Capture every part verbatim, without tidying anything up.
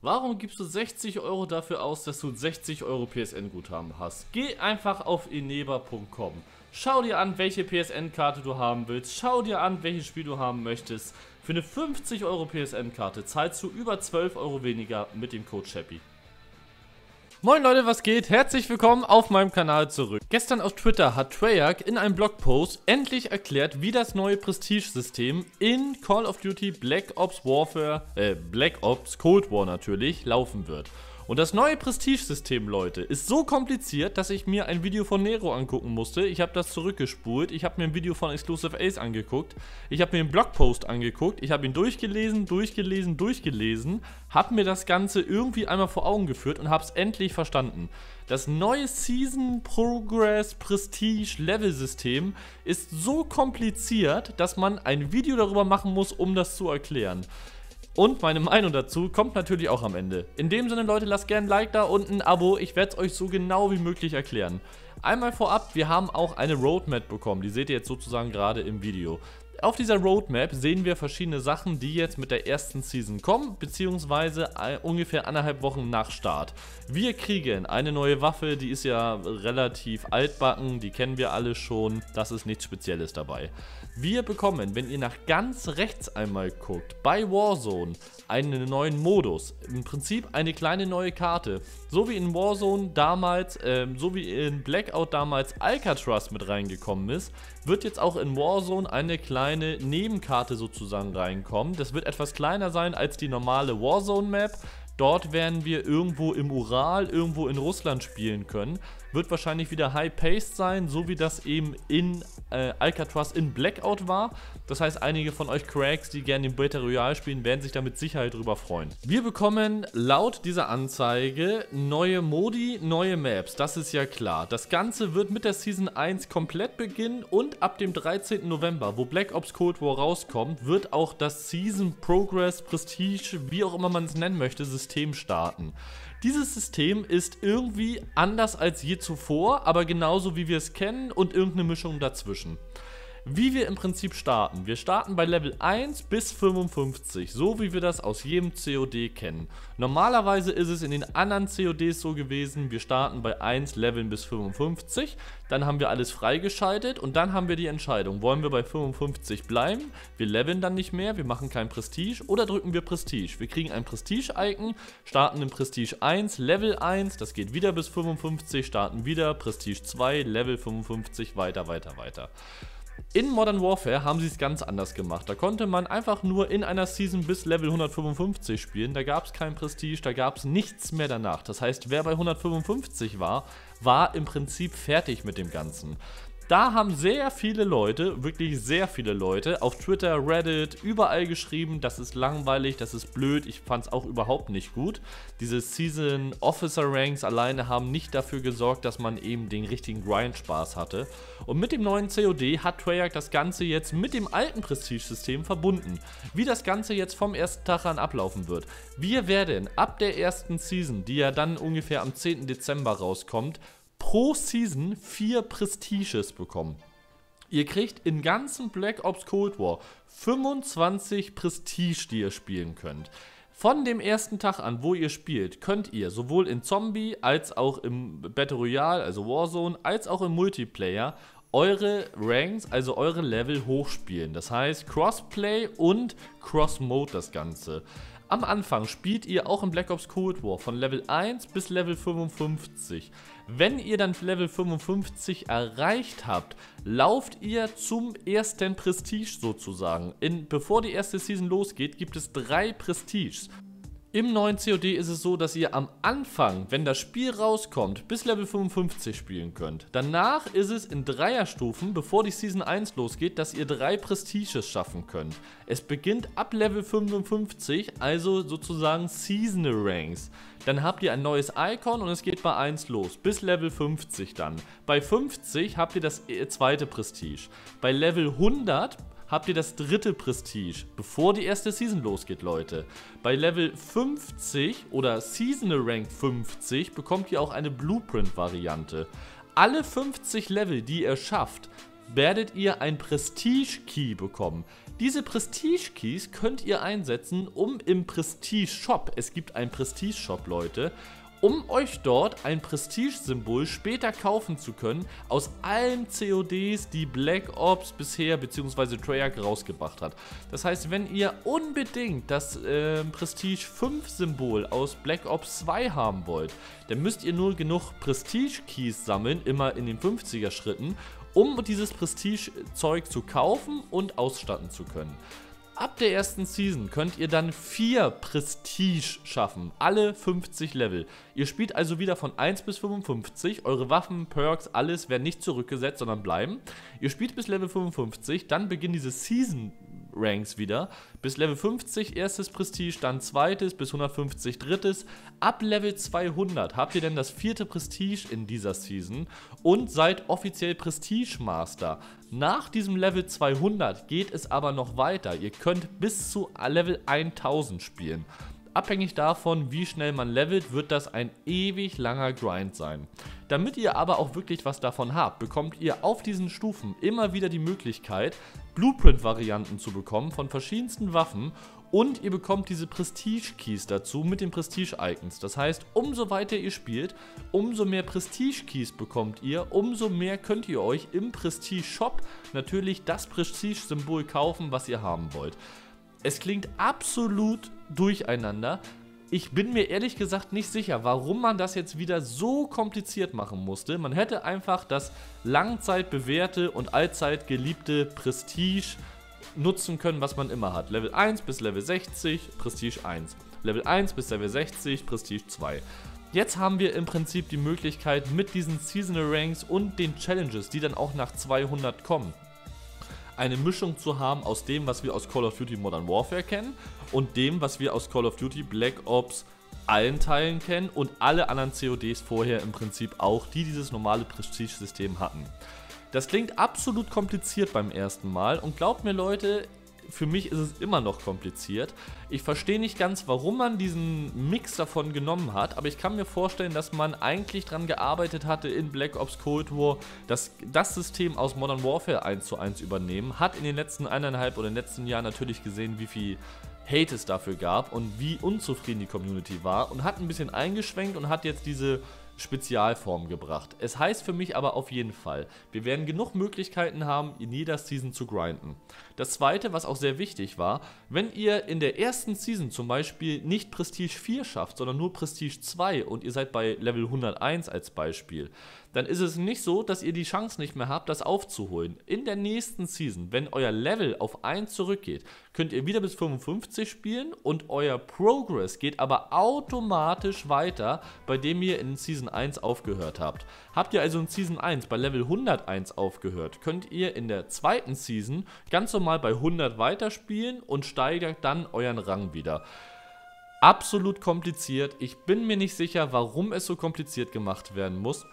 Warum gibst du sechzig Euro dafür aus, dass du sechzig Euro P S N-Guthaben hast? Geh einfach auf eneba punkt com. Schau dir an, welche P S N-Karte du haben willst. Schau dir an, welches Spiel du haben möchtest. Für eine fünfzig Euro P S N-Karte zahlst du über zwölf Euro weniger mit dem Code Chappy. Moin Leute, was geht? Herzlich willkommen auf meinem Kanal zurück. Gestern auf Twitter hat Treyarch in einem Blogpost endlich erklärt, wie das neue Prestige-System in Call of Duty Black Ops Warfare, äh, Black Ops Cold War natürlich, laufen wird. Und das neue Prestige-System, Leute, ist so kompliziert, dass ich mir ein Video von Nero angucken musste. Ich habe das zurückgespult, ich habe mir ein Video von Exclusive Ace angeguckt, ich habe mir einen Blogpost angeguckt, ich habe ihn durchgelesen, durchgelesen, durchgelesen, habe mir das Ganze irgendwie einmal vor Augen geführt und habe es endlich verstanden. Das neue Season Progress Prestige Level System ist so kompliziert, dass man ein Video darüber machen muss, um das zu erklären. Und meine Meinung dazu kommt natürlich auch am Ende. In dem Sinne, Leute, lasst gerne ein Like da und ein Abo. Ich werde es euch so genau wie möglich erklären. Einmal vorab, wir haben auch eine Roadmap bekommen. Die seht ihr jetzt sozusagen gerade im Video. Auf dieser Roadmap sehen wir verschiedene Sachen, die jetzt mit der ersten Season kommen, beziehungsweise ungefähr anderthalb Wochen nach Start. Wir kriegen eine neue Waffe, die ist ja relativ altbacken, die kennen wir alle schon, das ist nichts Spezielles dabei. Wir bekommen, wenn ihr nach ganz rechts einmal guckt, bei Warzone einen neuen Modus, im Prinzip eine kleine neue Karte, so wie in Warzone damals, äh, so wie in Blackout damals Alcatraz mit reingekommen ist, wird jetzt auch in Warzone eine kleine eine Nebenkarte sozusagen reinkommen. Das wird etwas kleiner sein als die normale Warzone-Map. Dort werden wir irgendwo im Ural, irgendwo in Russland spielen können. Wird wahrscheinlich wieder high-paced sein, so wie das eben in äh, Alcatraz in Blackout war. Das heißt, einige von euch Cracks, die gerne den Battle Royale spielen, werden sich da mit Sicherheit drüber freuen. Wir bekommen laut dieser Anzeige neue Modi, neue Maps. Das ist ja klar. Das Ganze wird mit der Season eins komplett beginnen und ab dem dreizehnten November, wo Black Ops Cold War rauskommt, wird auch das Season Progress, Prestige, wie auch immer man es nennen möchte, System starten. Dieses System ist irgendwie anders als je zuvor, aber genauso wie wir es kennen und irgendeine Mischung dazwischen. Wie wir im Prinzip starten. Wir starten bei Level eins bis fünfundfünfzig, so wie wir das aus jedem C O D kennen. Normalerweise ist es in den anderen C O Ds so gewesen, wir starten bei eins Leveln bis fünfundfünfzig, dann haben wir alles freigeschaltet und dann haben wir die Entscheidung, wollen wir bei fünfundfünfzig bleiben, wir leveln dann nicht mehr, wir machen kein Prestige oder drücken wir Prestige. Wir kriegen ein Prestige-Icon, starten in Prestige eins, Level eins, das geht wieder bis fünfundfünfzig, starten wieder, Prestige zwei, Level fünfundfünfzig, weiter, weiter, weiter. In Modern Warfare haben sie es ganz anders gemacht. Da konnte man einfach nur in einer Season bis Level hundertfünfundfünfzig spielen. Da gab es kein Prestige, da gab es nichts mehr danach. Das heißt, wer bei hundertfünfundfünfzig war, war im Prinzip fertig mit dem Ganzen. Da haben sehr viele Leute, wirklich sehr viele Leute, auf Twitter, Reddit, überall geschrieben, das ist langweilig, das ist blöd, ich fand es auch überhaupt nicht gut. Diese Season Officer Ranks alleine haben nicht dafür gesorgt, dass man eben den richtigen Grind-Spaß hatte. Und mit dem neuen C O D hat Treyarch das Ganze jetzt mit dem alten Prestige-System verbunden. Wie das Ganze jetzt vom ersten Tag an ablaufen wird. Wir werden ab der ersten Season, die ja dann ungefähr am zehnten Dezember rauskommt, pro Season vier Prestiges bekommen. Ihr kriegt im ganzen Black Ops Cold War fünfundzwanzig Prestige, die ihr spielen könnt. Von dem ersten Tag an, wo ihr spielt, könnt ihr sowohl in Zombie als auch im Battle Royale, also Warzone, als auch im Multiplayer eure Ranks, also eure Level hochspielen. Das heißt Crossplay und Cross-Mode das Ganze. Am Anfang spielt ihr auch in Black Ops Cold War von Level eins bis Level fünfundfünfzig. Wenn ihr dann Level fünfundfünfzig erreicht habt, lauft ihr zum ersten Prestige sozusagen. In, bevor die erste Season losgeht, gibt es drei Prestiges. Im neuen C O D ist es so, dass ihr am Anfang, wenn das Spiel rauskommt, bis Level fünfundfünfzig spielen könnt. Danach ist es in Dreierstufen, bevor die Season eins losgeht, dass ihr drei Prestiges schaffen könnt. Es beginnt ab Level fünfundfünfzig, also sozusagen Seasonal Ranks. Dann habt ihr ein neues Icon und es geht bei eins los, bis Level fünfzig dann. Bei fünfzig habt ihr das zweite Prestige. Bei Level hundert habt ihr das dritte Prestige, bevor die erste Season losgeht, Leute. Bei Level fünfzig oder Seasonal Rank fünfzig bekommt ihr auch eine Blueprint-Variante. Alle fünfzig Level, die ihr schafft, werdet ihr ein Prestige Key bekommen. Diese Prestige Keys könnt ihr einsetzen, um im Prestige Shop, es gibt einen Prestige Shop, Leute, um euch dort ein Prestige-Symbol später kaufen zu können aus allen C O Ds, die Black Ops bisher bzw. Treyarch rausgebracht hat. Das heißt, wenn ihr unbedingt das äh, Prestige fünf Symbol aus Black Ops zwei haben wollt, dann müsst ihr nur genug Prestige-Keys sammeln, immer in den fünfziger Schritten, um dieses Prestige-Zeug zu kaufen und ausstatten zu können. Ab der ersten Season könnt ihr dann vier Prestige schaffen, alle fünfzig Level. Ihr spielt also wieder von eins bis fünfundfünfzig, eure Waffen, Perks, alles werden nicht zurückgesetzt, sondern bleiben. Ihr spielt bis Level fünfundfünfzig, dann beginnen diese Season Ranks wieder. Bis Level fünfzig erstes Prestige, dann zweites, bis hundertfünfzig drittes. Ab Level zweihundert habt ihr dann das vierte Prestige in dieser Season und seid offiziell Prestige Master. Nach diesem Level zweihundert geht es aber noch weiter. Ihr könnt bis zu Level tausend spielen. Abhängig davon, wie schnell man levelt, wird das ein ewig langer Grind sein. Damit ihr aber auch wirklich was davon habt, bekommt ihr auf diesen Stufen immer wieder die Möglichkeit, Blueprint-Varianten zu bekommen von verschiedensten Waffen, und ihr bekommt diese Prestige-Keys dazu mit den Prestige-Icons. Das heißt, umso weiter ihr spielt, umso mehr Prestige-Keys bekommt ihr, umso mehr könnt ihr euch im Prestige-Shop natürlich das Prestige-Symbol kaufen, was ihr haben wollt. Es klingt absolut durcheinander. Ich bin mir ehrlich gesagt nicht sicher, warum man das jetzt wieder so kompliziert machen musste. Man hätte einfach das langzeitbewährte und allzeit geliebte Prestige nutzen können, was man immer hat. Level eins bis Level sechzig, Prestige eins. Level eins bis Level sechzig, Prestige zwei. Jetzt haben wir im Prinzip die Möglichkeit mit diesen Seasonal Ranks und den Challenges, die dann auch nach zweihundert kommen, eine Mischung zu haben aus dem, was wir aus Call of Duty Modern Warfare kennen und dem, was wir aus Call of Duty Black Ops allen Teilen kennen und alle anderen C O Ds vorher im Prinzip auch, die dieses normale Prestige-System hatten. Das klingt absolut kompliziert beim ersten Mal und glaubt mir, Leute, für mich ist es immer noch kompliziert. Ich verstehe nicht ganz, warum man diesen Mix davon genommen hat, aber ich kann mir vorstellen, dass man eigentlich daran gearbeitet hatte in Black Ops Cold War, dass das System aus Modern Warfare eins zu eins übernehmen. Hat in den letzten eineinhalb oder in den letzten Jahren natürlich gesehen, wie viel Hate es dafür gab und wie unzufrieden die Community war, und hat ein bisschen eingeschwenkt und hat jetzt diese Spezialform gebracht. Es heißt für mich aber auf jeden Fall, wir werden genug Möglichkeiten haben, in jeder Season zu grinden. Das zweite, was auch sehr wichtig war, wenn ihr in der ersten Season zum Beispiel nicht Prestige vier schafft, sondern nur Prestige zwei und ihr seid bei Level hunderteins als Beispiel, dann ist es nicht so, dass ihr die Chance nicht mehr habt, das aufzuholen. In der nächsten Season, wenn euer Level auf eins zurückgeht, könnt ihr wieder bis fünfundfünfzig spielen und euer Progress geht aber automatisch weiter, bei dem ihr in Season eins aufgehört habt. Habt ihr also in Season eins bei Level hunderteins aufgehört, könnt ihr in der zweiten Season ganz normal bei hundert weiterspielen und steigert dann euren Rang wieder. Absolut kompliziert. Ich bin mir nicht sicher, warum es so kompliziert gemacht werden muss.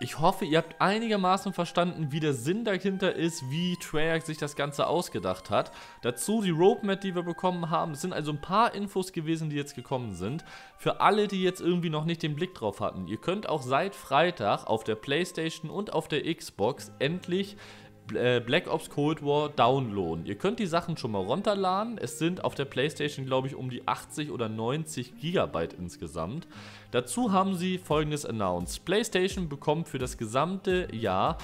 Ich hoffe, ihr habt einigermaßen verstanden, wie der Sinn dahinter ist, wie Treyarch sich das Ganze ausgedacht hat. Dazu die Roadmap, die wir bekommen haben. Es sind also ein paar Infos gewesen, die jetzt gekommen sind. Für alle, die jetzt irgendwie noch nicht den Blick drauf hatten. Ihr könnt auch seit Freitag auf der PlayStation und auf der Xbox endlich Black Ops Cold War downloaden. Ihr könnt die Sachen schon mal runterladen. Es sind auf der PlayStation, glaube ich, um die achtzig oder neunzig Gigabyte insgesamt. Dazu haben sie folgendes announced: PlayStation bekommt für das gesamte Jahr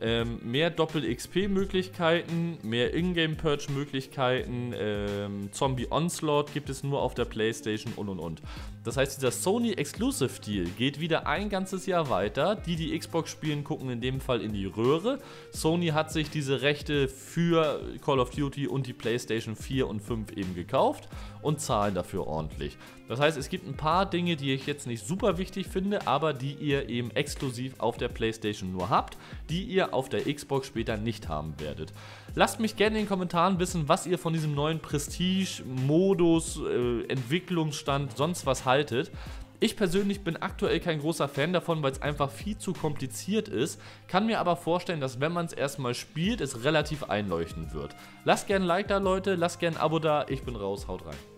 ähm, mehr Doppel-X P-Möglichkeiten, mehr Ingame-Purge-Möglichkeiten, ähm, Zombie-Onslaught gibt es nur auf der PlayStation und und und. Das heißt, dieser Sony-Exclusive-Deal geht wieder ein ganzes Jahr weiter. Die, die Xbox spielen, gucken in dem Fall in die Röhre. Sony hat sich diese Rechte für Call of Duty und die PlayStation vier und fünf eben gekauft und zahlen dafür ordentlich. Das heißt, es gibt ein paar Dinge, die ich jetzt nicht super wichtig finde, aber die ihr eben exklusiv auf der PlayStation nur habt, die ihr auf der Xbox später nicht haben werdet. Lasst mich gerne in den Kommentaren wissen, was ihr von diesem neuen Prestige-Modus, äh, Entwicklungsstand, sonst was haltet. Ich persönlich bin aktuell kein großer Fan davon, weil es einfach viel zu kompliziert ist, kann mir aber vorstellen, dass wenn man es erstmal spielt, es relativ einleuchtend wird. Lasst gerne ein Like da, Leute, lasst gerne ein Abo da, ich bin raus, haut rein.